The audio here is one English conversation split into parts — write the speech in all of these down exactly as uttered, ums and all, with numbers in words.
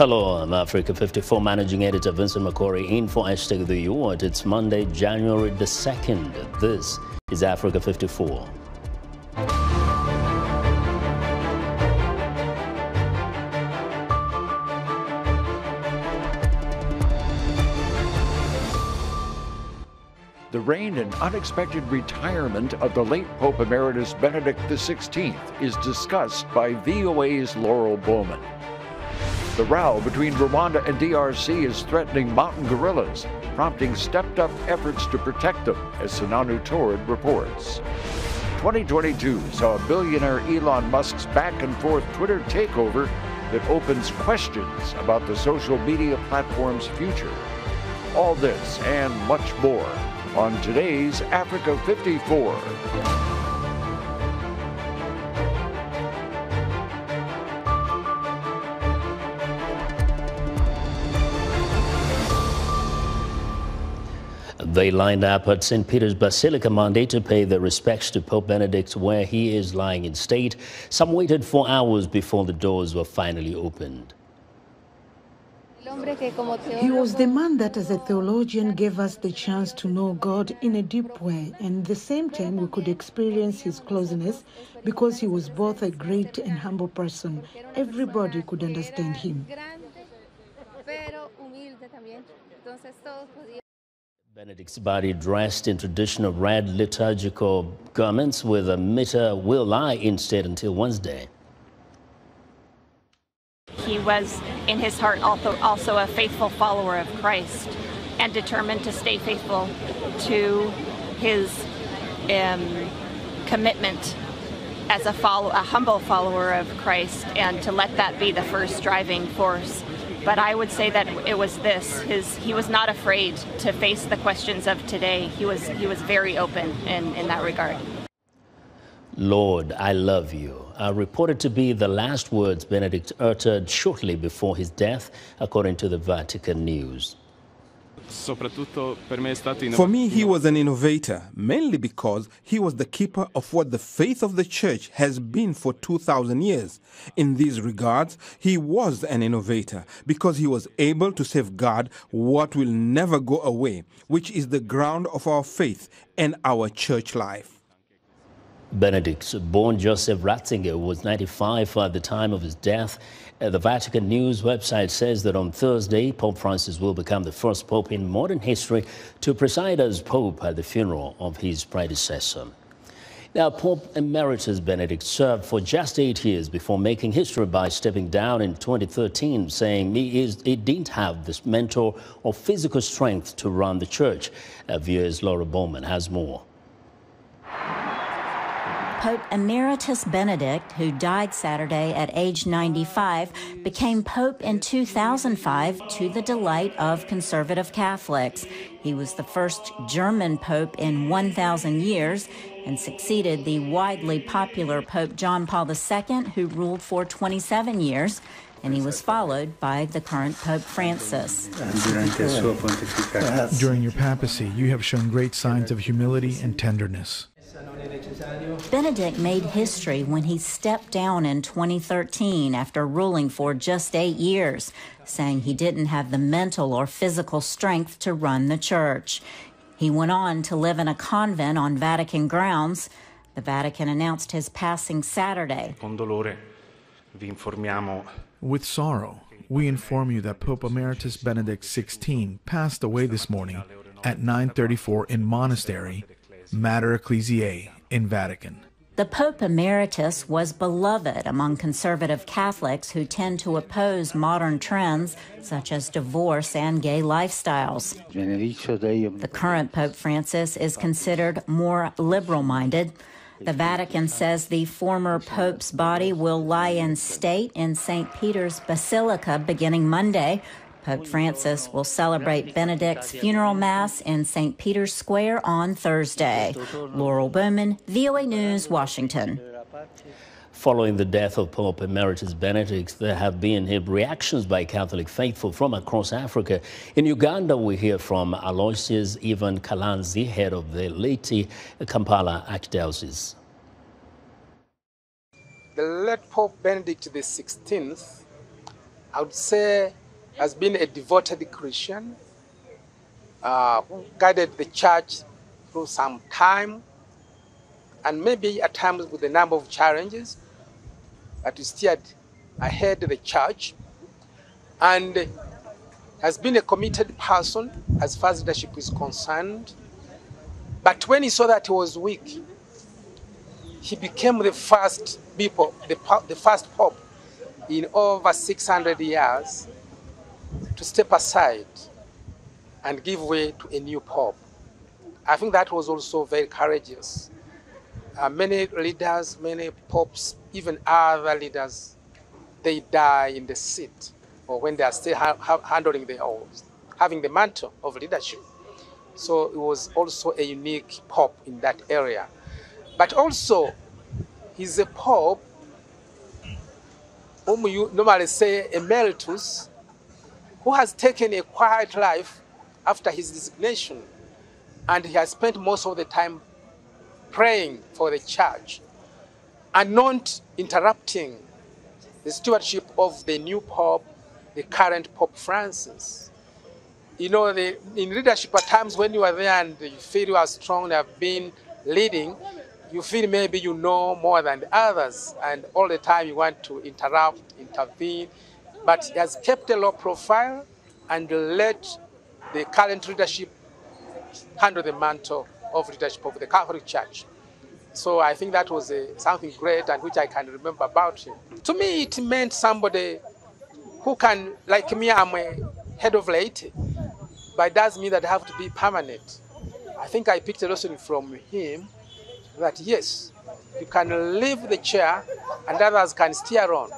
Hello, I'm Africa fifty-four Managing Editor Vincent McCrory in for Esther the Yorite. It's Monday, January the second. This is Africa fifty-four. The reign and unexpected retirement of the late Pope Emeritus Benedict the sixteenth is discussed by V O A's Laurel Bowman. The row between Rwanda and D R C is threatening mountain gorillas, prompting stepped-up efforts to protect them, as Senanu Tord reports. twenty twenty-two saw billionaire Elon Musk's back-and-forth Twitter takeover that opens questions about the social media platform's future. All this and much more on today's Africa fifty-four. They lined up at Saint Peter's Basilica Monday to pay their respects to Pope Benedict where he is lying in state. Some waited for hours before the doors were finally opened. He was the man that as a theologian gave us the chance to know God in a deep way, and at the same time we could experience his closeness because he was both a great and humble person. Everybody could understand him. Benedict's body, dressed in traditional red liturgical garments with a mitre, will lie in state until Wednesday. He was, in his heart, also a faithful follower of Christ and determined to stay faithful to his um, commitment as a, follow, a humble follower of Christ, and to let that be the first driving force. But I would say that it was this. His, he was not afraid to face the questions of today. He was, he was very open in, in that regard. Lord, I love you are reported to be the last words Benedict uttered shortly before his death, according to the Vatican News. For me, he was an innovator, mainly because he was the keeper of what the faith of the Church has been for two thousand years. In these regards, he was an innovator because he was able to safeguard what will never go away, which is the ground of our faith and our church life. Benedict, born Joseph Ratzinger, was ninety-five at the time of his death. The Vatican News website says that on Thursday, Pope Francis will become the first pope in modern history to preside as pope at the funeral of his predecessor. Now, Pope Emeritus Benedict served for just eight years before making history by stepping down in twenty thirteen, saying he, is, he didn't have this mental or physical strength to run the church. V O A's Laura Bowman has more. Pope Emeritus Benedict, who died Saturday at age ninety-five, became pope in two thousand five to the delight of conservative Catholics. He was the first German pope in one thousand years and succeeded the widely popular Pope John Paul the second, who ruled for twenty-seven years, and he was followed by the current Pope Francis. During your papacy, you have shown great signs of humility and tenderness. Benedict made history when he stepped down in twenty thirteen after ruling for just eight years, saying he didn't have the mental or physical strength to run the church. He went on to live in a convent on Vatican grounds. The Vatican announced his passing Saturday. With sorrow, we inform you that Pope Emeritus Benedict the sixteenth passed away this morning at nine thirty-four in monastery, Mater Ecclesiae in Vatican. The Pope Emeritus was beloved among conservative Catholics who tend to oppose modern trends such as divorce and gay lifestyles. The current Pope Francis is considered more liberal-minded. The Vatican says the former Pope's body will lie in state in Saint Peter's Basilica beginning Monday. Pope Francis will celebrate Benedict's funeral mass in Saint Peter's Square on Thursday. Laurel Bowman, V O A News, Washington. Following the death of Pope Emeritus Benedict, there have been reactions by Catholic faithful from across Africa. In Uganda, we hear from Aloysius Ivan Kalanzi, head of the Leti Kampala Archdiocese. The late Pope Benedict the sixteenth I would say, has been a devoted Christian, uh, who guided the church through some time, and maybe at times with a number of challenges, but he steered ahead the church, and has been a committed person as far as leadership is concerned. But when he saw that he was weak, he became the first people, the, the first pope in over six hundred years to step aside and give way to a new pope. I think that was also very courageous. Uh, many leaders, many popes, even other leaders, they die in the seat or when they are still ha ha handling the oath, having the mantle of leadership. So it was also a unique pope in that area. But also, he's a pope whom you normally say emeritus, who has taken a quiet life after his designation, and he has spent most of the time praying for the church and not interrupting the stewardship of the new pope, the current Pope Francis. You know, the, in leadership at times when you are there and you feel you are strong and have been leading, you feel maybe you know more than the others, and all the time you want to interrupt, intervene. But he has kept a low profile and let the current leadership handle the mantle of leadership of the Catholic Church. So I think that was a, something great and which I can remember about him. To me, it meant somebody who can, like me, I'm a head of laity, but it does mean that I have to be permanent. I think I picked a lesson from him that yes, you can leave the chair and others can steer on.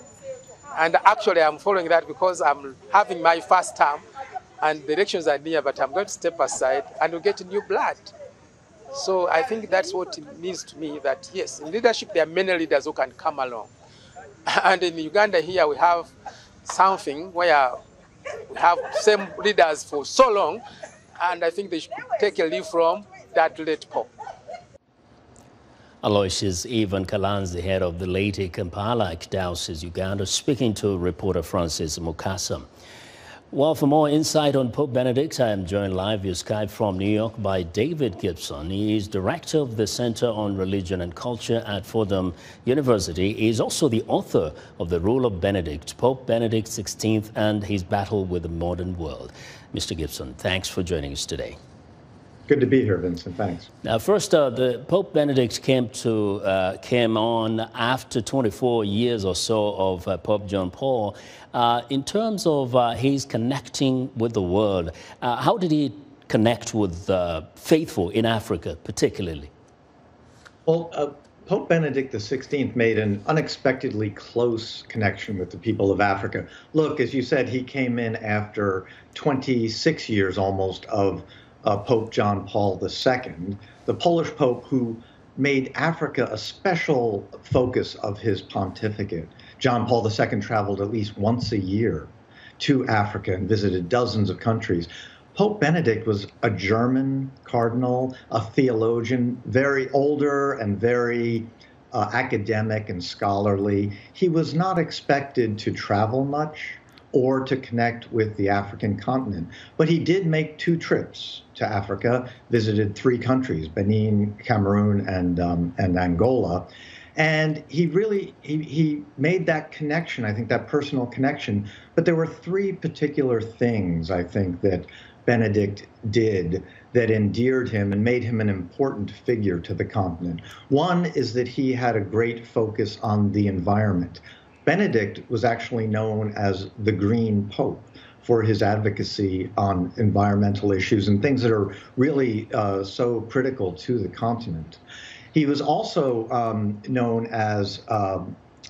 And actually I'm following that because I'm having my first term and the elections are near, but I'm going to step aside and we'll get new blood. So I think that's what it means to me, that yes, in leadership there are many leaders who can come along. And in Uganda here we have something where we have same leaders for so long, and I think they should take a leaf from that late Pope. Aloysius Ivan Kalanzi, the head of the Leti Kampala Archdiocese, Uganda, speaking to reporter Francis Mukassam. Well, for more insight on Pope Benedict, I am joined live via Skype from New York by David Gibson. He is director of the Center on Religion and Culture at Fordham University. He is also the author of The Rule of Benedict, Pope Benedict the sixteenth and His Battle with the Modern World. Mister Gibson, thanks for joining us today. Good to be here, Vincent. Thanks. Now, first, uh, the Pope Benedict came to uh, came on after twenty-four years or so of uh, Pope John Paul. Uh, in terms of uh, his connecting with the world, uh, how did he connect with uh, faithful in Africa, particularly? Well, uh, Pope Benedict the sixteenth made an unexpectedly close connection with the people of Africa. Look, as you said, he came in after twenty-six years almost of Uh, Pope John Paul the second, the Polish Pope who made Africa a special focus of his pontificate. John Paul the second traveled at least once a year to Africa and visited dozens of countries. Pope Benedict was a German cardinal, a theologian, very older and very uh, academic and scholarly. He was not expected to travel much or to connect with the African continent. But he did make two trips to Africa, visited three countries, Benin, Cameroon, and um, and Angola. And he really, he, he made that connection, I think that personal connection. But there were three particular things, I think, that Benedict did that endeared him and made him an important figure to the continent. One is that he had a great focus on the environment. Benedict was actually known as the Green Pope for his advocacy on environmental issues and things that are really uh, so critical to the continent. He was also um, known as, uh,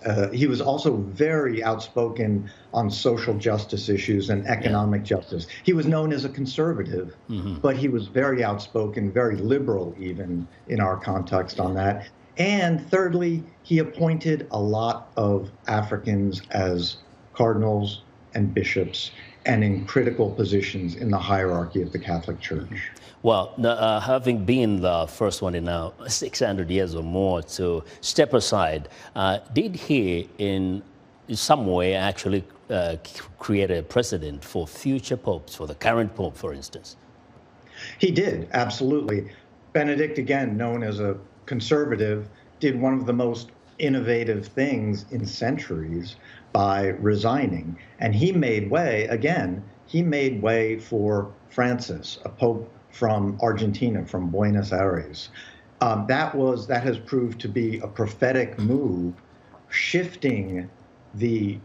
uh, he was also very outspoken on social justice issues and economic yeah. justice. He was known as a conservative, mm-hmm. but he was very outspoken, very liberal even in our context on that. And thirdly, he appointed a lot of Africans as cardinals and bishops and in critical positions in the hierarchy of the Catholic Church. Well, uh, having been the first one in now six hundred years or more to step aside, uh, did he in in some way actually uh, create a precedent for future popes, for the current pope, for instance. He did, absolutely. Benedict, again, known as a conservative, did one of the most innovative things in centuries by resigning. And he made way, again, he made way for Francis, a pope from Argentina, from Buenos Aires. Um, that was, that has proved to be a prophetic move, shifting the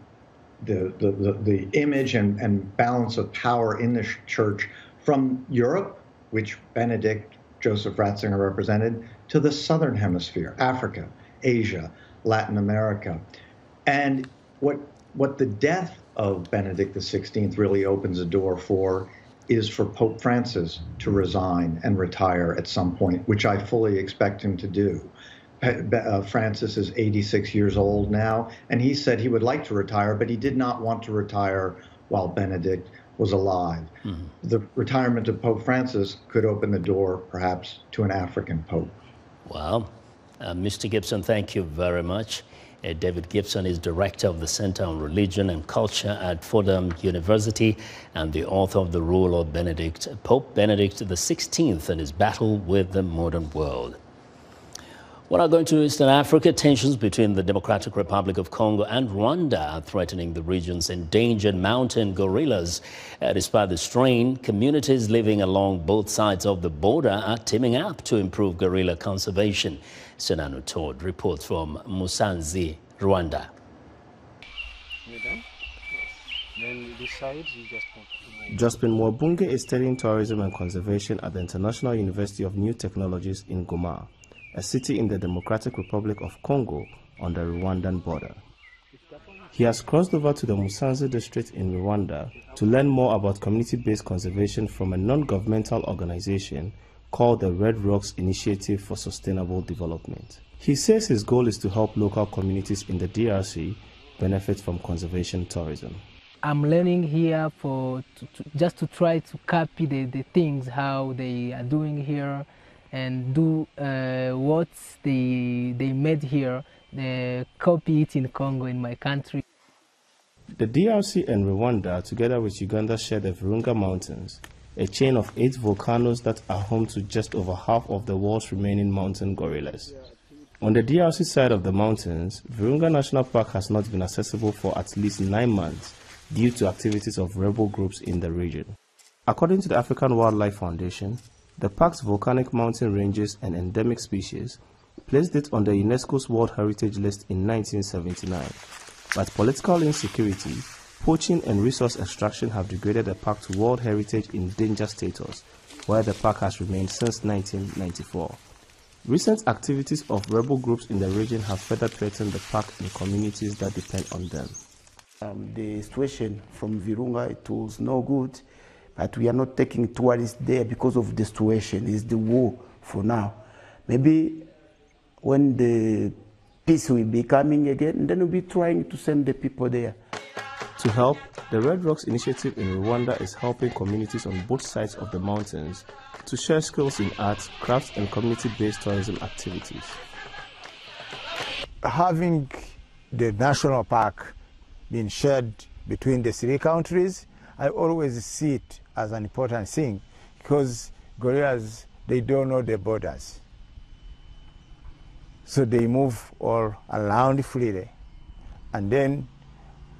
the the, the, the image and, and balance of power in the church from Europe, which Benedict, Joseph Ratzinger represented, to the southern hemisphere, Africa, Asia, Latin America. And what what the death of Benedict the sixteenth really opens a door for is for Pope Francis to resign and retire at some point, which I fully expect him to do. Uh, Francis is eighty-six years old now, and he said he would like to retire, but he did not want to retire while Benedict was alive. Mm-hmm. The retirement of Pope Francis could open the door, perhaps, to an African pope. Wow. Uh, Mister Gibson, thank you very much. Uh, David Gibson is director of the Center on Religion and Culture at Fordham University and the author of The Rule of Benedict, Pope Benedict the sixteenth and his battle with the modern world. We're now going to Eastern Africa. Tensions between the Democratic Republic of Congo and Rwanda are threatening the region's endangered mountain gorillas. Uh, despite the strain, communities living along both sides of the border are teaming up to improve gorilla conservation. Senanu Tord reports from Musanze, Rwanda. Jospin Mwabungi is studying tourism and conservation at the International University of New Technologies in Goma, a city in the Democratic Republic of Congo on the Rwandan border. He has crossed over to the Musanze district in Rwanda to learn more about community-based conservation from a non-governmental organization called the Red Rocks Initiative for Sustainable Development. He says his goal is to help local communities in the D R C benefit from conservation tourism. I'm learning here for to, to, just to try to copy the, the things, how they are doing here, and do uh, what they, they made here, they copy it in Congo, in my country. The D R C and Rwanda, together with Uganda, share the Virunga Mountains, a chain of eight volcanoes that are home to just over half of the world's remaining mountain gorillas. On the D R C side of the mountains, Virunga National Park has not been accessible for at least nine months due to activities of rebel groups in the region. According to the African Wildlife Foundation, the park's volcanic mountain ranges and endemic species placed it on the UNESCO's World Heritage List in nineteen seventy-nine, but political insecurity, poaching and resource extraction have degraded the park to World Heritage in danger status, where the park has remained since nineteen ninety-four. Recent activities of rebel groups in the region have further threatened the park and communities that depend on them. Um, the situation from Virunga, it was no good. But we are not taking tourists there because of the situation. It's the war for now. Maybe when the peace will be coming again, then we'll be trying to send the people there. To help, the Red Rocks Initiative in Rwanda is helping communities on both sides of the mountains to share skills in arts, crafts, and community-based tourism activities. Having the national park being shared between the three countries, I always see it as an important thing because gorillas, they don't know their borders. So they move all around freely. And then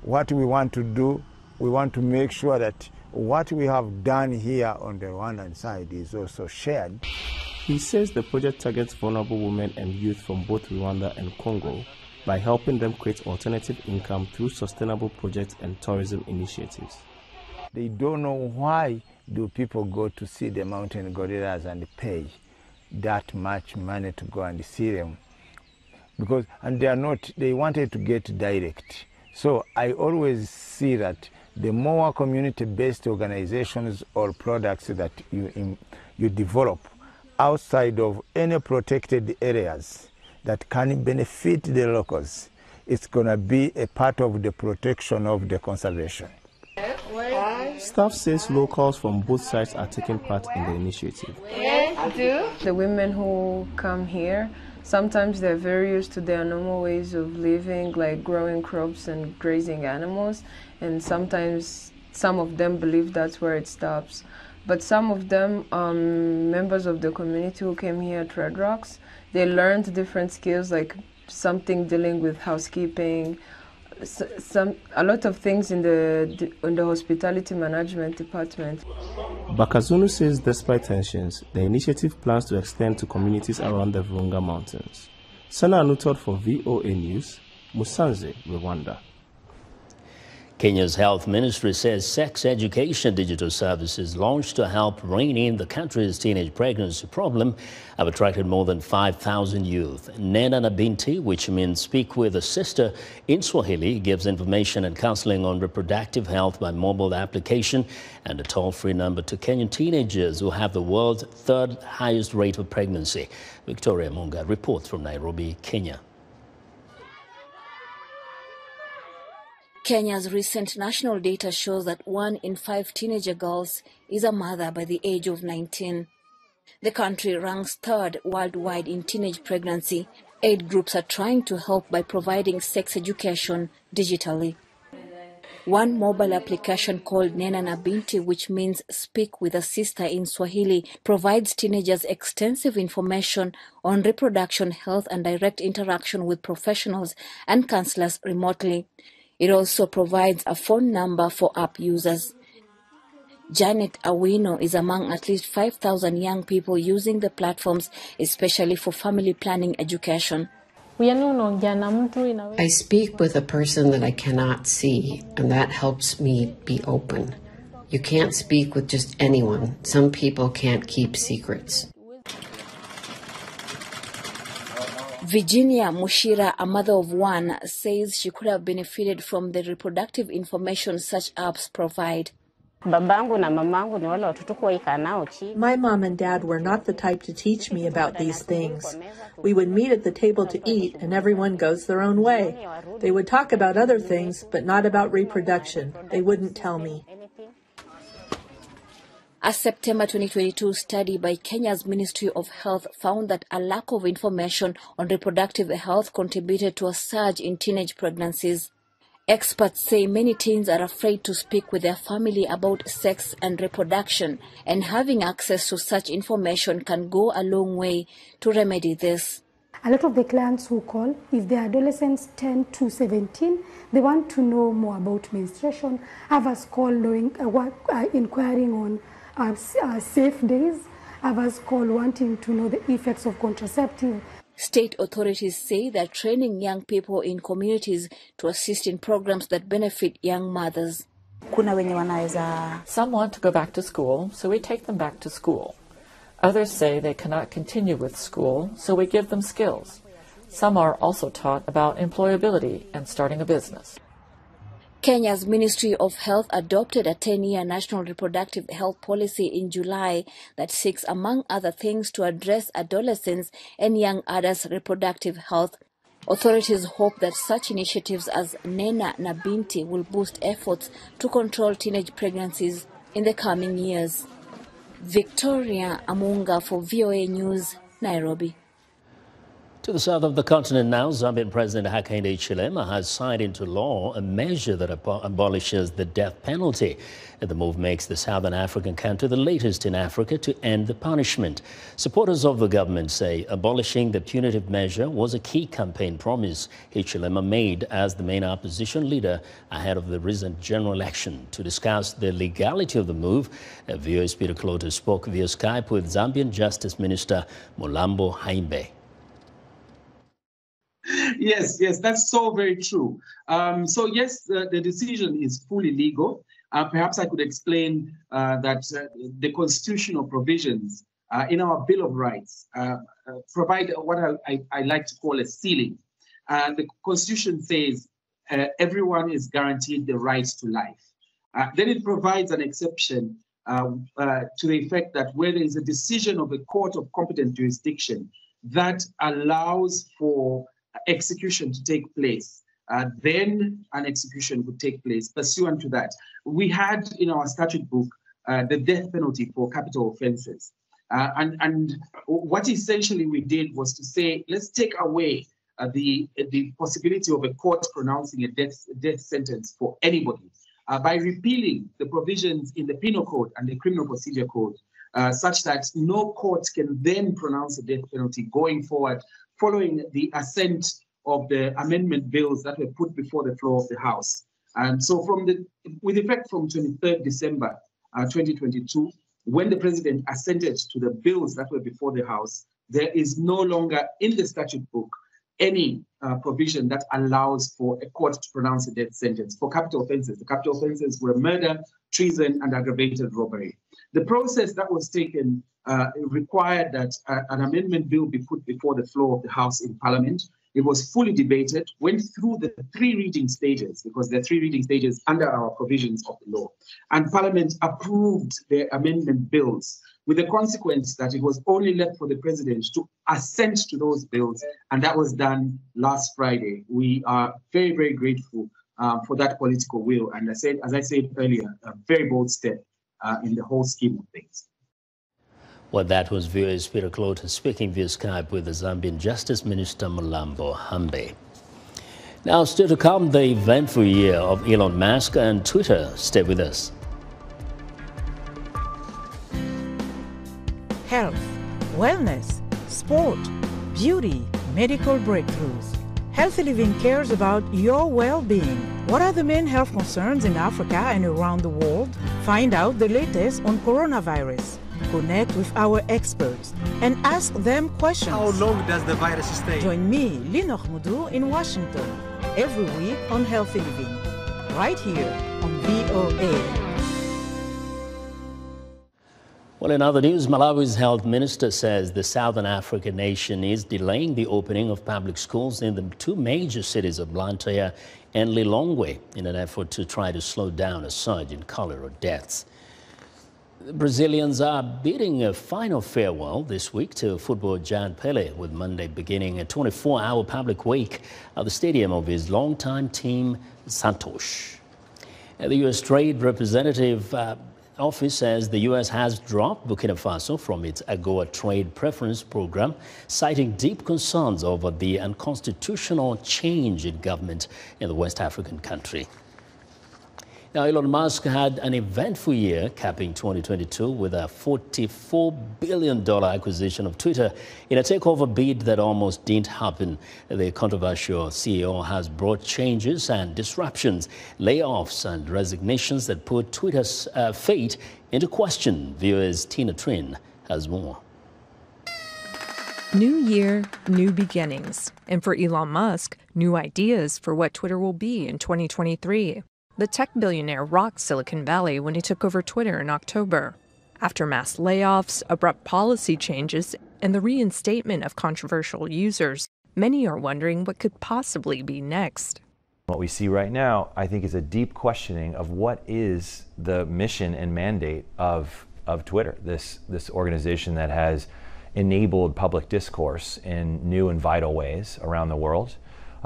what we want to do, we want to make sure that what we have done here on the Rwandan side is also shared. He says the project targets vulnerable women and youth from both Rwanda and Congo by helping them create alternative income through sustainable projects and tourism initiatives. They don't know why do people go to see the mountain gorillas and pay that much money to go and see them, because and they are not, they wanted to get direct. So I always see that the more community-based organizations or products that you, you develop outside of any protected areas that can benefit the locals, it's going to be a part of the protection of the conservation. Staff says locals from both sides are taking part in the initiative. The women who come here, Sometimes they're very used to their normal ways of living, like growing crops and grazing animals, and sometimes some of them believe that's where it stops. But some of them, um, members of the community who came here at Red Rocks, they learned different skills, like something dealing with housekeeping, some a lot of things in the in the hospitality management department. Bakazunu says despite tensions, the initiative plans to extend to communities around the Virunga Mountains. Senanu Tord for V O A News, Musanze, Rwanda. Kenya's health ministry says sex education digital services launched to help rein in the country's teenage pregnancy problem have attracted more than five thousand youth. Nena na Binti, which means speak with a sister in Swahili, gives information and counseling on reproductive health by mobile application and a toll-free number to Kenyan teenagers who have the world's third highest rate of pregnancy. Victoria Amunga reports from Nairobi, Kenya. Kenya's recent national data shows that one in five teenager girls is a mother by the age of nineteen. The country ranks third worldwide in teenage pregnancy. Aid groups are trying to help by providing sex education digitally. One mobile application called Nena na Binti, which means speak with a sister in Swahili, provides teenagers extensive information on reproduction health and direct interaction with professionals and counselors remotely. It also provides a phone number for app users. Janet Awino is among at least five thousand young people using the platforms, especially for family planning education. I speak with a person that I cannot see, and that helps me be open. You can't speak with just anyone. Some people can't keep secrets. Virginia Mushira, a mother of one, says she could have benefited from the reproductive information such apps provide. My mom and dad were not the type to teach me about these things. We would meet at the table to eat, and everyone goes their own way. They would talk about other things, but not about reproduction. They wouldn't tell me. A September twenty twenty-two study by Kenya's Ministry of Health found that a lack of information on reproductive health contributed to a surge in teenage pregnancies. Experts say many teens are afraid to speak with their family about sex and reproduction, and having access to such information can go a long way to remedy this. A lot of the clients who call, if they're adolescents ten to seventeen, they want to know more about menstruation, have us call knowing, uh, what, uh, inquiring on Uh, uh, safe days, others call wanting to know the effects of contraceptive. State authorities say they're training young people in communities to assist in programs that benefit young mothers. Some want to go back to school, so we take them back to school. Others say they cannot continue with school, so we give them skills. Some are also taught about employability and starting a business. Kenya's Ministry of Health adopted a ten-year national reproductive health policy in July that seeks, among other things, to address adolescents' and young adults' reproductive health. Authorities hope that such initiatives as Nena na Binti will boost efforts to control teenage pregnancies in the coming years. Victoria Amunga for V O A News, Nairobi. To the south of the continent now, Zambian President Hakainde Hichilema has signed into law a measure that abolishes the death penalty. The move makes the southern African country the latest in Africa to end the punishment. Supporters of the government say abolishing the punitive measure was a key campaign promise Hichilema made as the main opposition leader ahead of the recent general election. To discuss the legality of the move, V O A's Peter Clottey spoke via Skype with Zambian Justice Minister Mulambo Haimbe. Yes, yes, that's so very true. Um, so, yes, the, the decision is fully legal. Uh, perhaps I could explain uh, that uh, the constitutional provisions uh, in our Bill of Rights uh, uh, provide what I, I, I like to call a ceiling. Uh, the Constitution says uh, everyone is guaranteed the right to life. Uh, then it provides an exception uh, uh, to the effect that where there is a decision of a court of competent jurisdiction that allows for execution to take place, uh, then an execution would take place pursuant to that. We had in our statute book uh, the death penalty for capital offenses. Uh, and, and what essentially we did was to say, let's take away uh, the, the possibility of a court pronouncing a death, death sentence for anybody uh, by repealing the provisions in the Penal Code and the Criminal Procedure Code, uh, such that no court can then pronounce a death penalty going forward, following the assent of the amendment bills that were put before the floor of the House. And so from the, with effect from twenty-third December uh, twenty twenty-two, when the president assented to the bills that were before the House, there is no longer in the statute book any uh, provision that allows for a court to pronounce a death sentence for capital offenses. The capital offenses were murder, treason, and aggravated robbery. The process that was taken uh, required that uh, an amendment bill be put before the floor of the House in Parliament. It was fully debated, went through the three reading stages, because there are three reading stages under our provisions of the law, and Parliament approved their amendment bills, with the consequence that it was only left for the president to assent to those bills, and that was done last Friday. We are very, very grateful um, for that political will, and I said, as I said earlier, a very bold step uh, in the whole scheme of things. Well, that was V O A's Peter Clottey speaking via Skype with the Zambian Justice Minister Mulambo Haimbe. Now, still to come, the eventful year of Elon Musk and Twitter. Stay with us. Health, wellness, sport, beauty, medical breakthroughs. Healthy Living cares about your well-being. What are the main health concerns in Africa and around the world? Find out the latest on coronavirus. Connect with our experts and ask them questions. How long does the virus stay? Join me, Lino Hmoudou, in Washington, every week on Healthy Living, right here on V O A. Well, in other news, Malawi's health minister says the Southern African nation is delaying the opening of public schools in the two major cities of Blantyre and Lilongwe in an effort to try to slow down a surge in cholera deaths. Brazilians are bidding a final farewell this week to football giant Pelé, with Monday beginning a twenty-four hour public wake at the stadium of his longtime team, Santos. And the U S Trade Representative uh, Office says the U S has dropped Burkina Faso from its AGOA trade preference program, citing deep concerns over the unconstitutional change in government in the West African country. Now, Elon Musk had an eventful year, capping twenty twenty-two with a forty-four billion dollars acquisition of Twitter in a takeover bid that almost didn't happen. The controversial C E O has brought changes and disruptions, layoffs and resignations that put Twitter's uh, fate into question. V O A's Tina Trinh has more. New year, new beginnings. And for Elon Musk, new ideas for what Twitter will be in twenty twenty-three. The tech billionaire rocked Silicon Valley when he took over Twitter in October. After mass layoffs, abrupt policy changes, and the reinstatement of controversial users, many are wondering what could possibly be next. What we see right now, I think, is a deep questioning of what is the mission and mandate of, of Twitter, this, this organization that has enabled public discourse in new and vital ways around the world.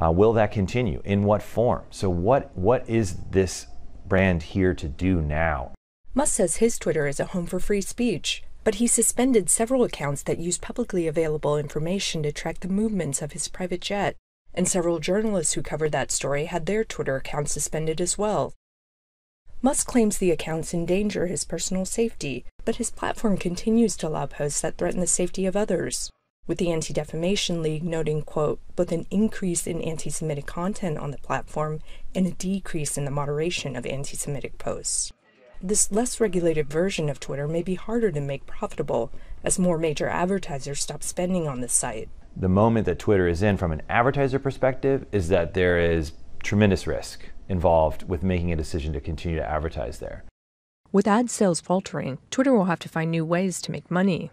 Uh, will that continue? In what form? So what what is this brand here to do now? Musk says his Twitter is a home for free speech, but he suspended several accounts that use publicly available information to track the movements of his private jet, and several journalists who covered that story had their Twitter accounts suspended as well. Musk claims the accounts endanger his personal safety, but his platform continues to allow posts that threaten the safety of others, with the Anti-Defamation League noting, quote, both an increase in anti-Semitic content on the platform and a decrease in the moderation of anti-Semitic posts. This less regulated version of Twitter may be harder to make profitable as more major advertisers stop spending on the site. The moment that Twitter is in from an advertiser perspective is that there is tremendous risk involved with making a decision to continue to advertise there. With ad sales faltering, Twitter will have to find new ways to make money.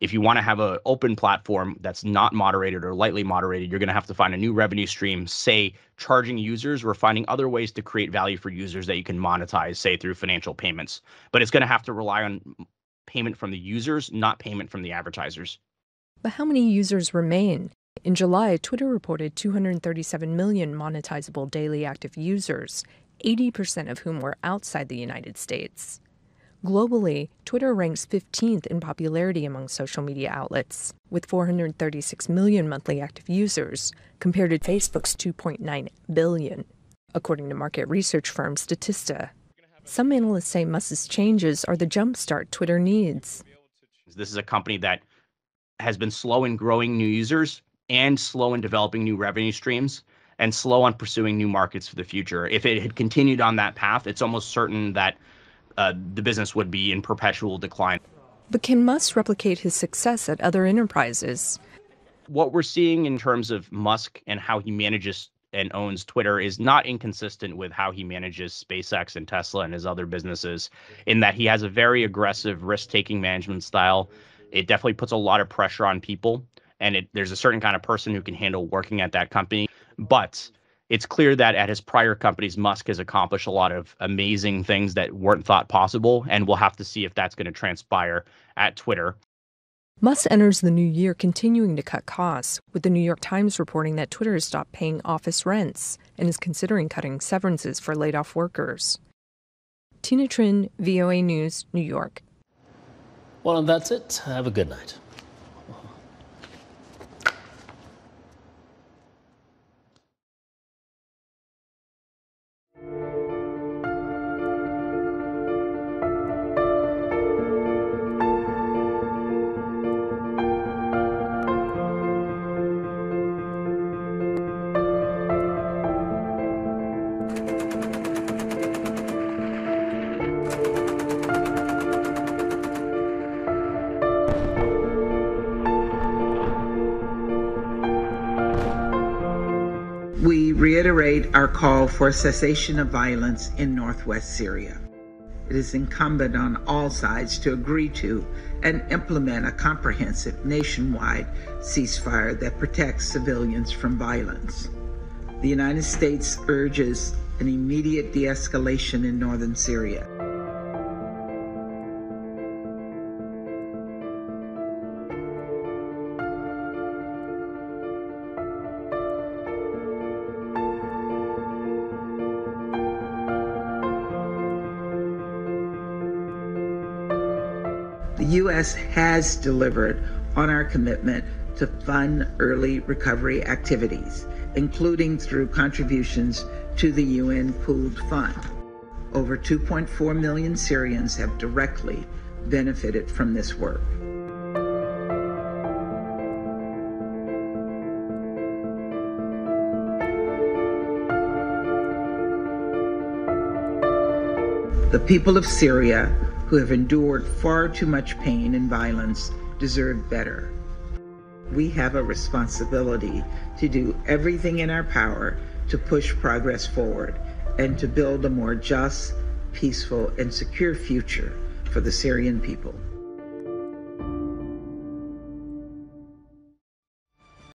If you want to have an open platform that's not moderated or lightly moderated, you're going to have to find a new revenue stream, say charging users or finding other ways to create value for users that you can monetize, say through financial payments. But it's going to have to rely on payment from the users, not payment from the advertisers. But how many users remain? In July, Twitter reported two hundred thirty-seven million monetizable daily active users, eighty percent of whom were outside the United States. Globally, Twitter ranks fifteenth in popularity among social media outlets, with four hundred thirty-six million monthly active users, compared to Facebook's two point nine billion, according to market research firm Statista. Some analysts say Musk's changes are the jumpstart Twitter needs. This is a company that has been slow in growing new users and slow in developing new revenue streams and slow on pursuing new markets for the future. If it had continued on that path, it's almost certain that uh, the business would be in perpetual decline. But can Musk replicate his success at other enterprises? What we're seeing in terms of Musk and how he manages and owns Twitter is not inconsistent with how he manages SpaceX and Tesla and his other businesses, in that he has a very aggressive risk-taking management style. It definitely puts a lot of pressure on people, and it, there's a certain kind of person who can handle working at that company. But it's clear that at his prior companies, Musk has accomplished a lot of amazing things that weren't thought possible, and we'll have to see if that's going to transpire at Twitter. Musk enters the new year continuing to cut costs, with The New York Times reporting that Twitter has stopped paying office rents and is considering cutting severances for laid-off workers. Tina Trinh, V O A News, New York. Well, and that's it. Have a good night. Reiterate our call for cessation of violence in northwest Syria. It is incumbent on all sides to agree to and implement a comprehensive nationwide ceasefire that protects civilians from violence. The United States urges an immediate de-escalation in northern Syria. The U S has delivered on our commitment to fund early recovery activities, including through contributions to the U N Pooled Fund. Over two point four million Syrians have directly benefited from this work. The people of Syria, who have endured far too much pain and violence, deserve better. We have a responsibility to do everything in our power to push progress forward and to build a more just, peaceful, and secure future for the Syrian people.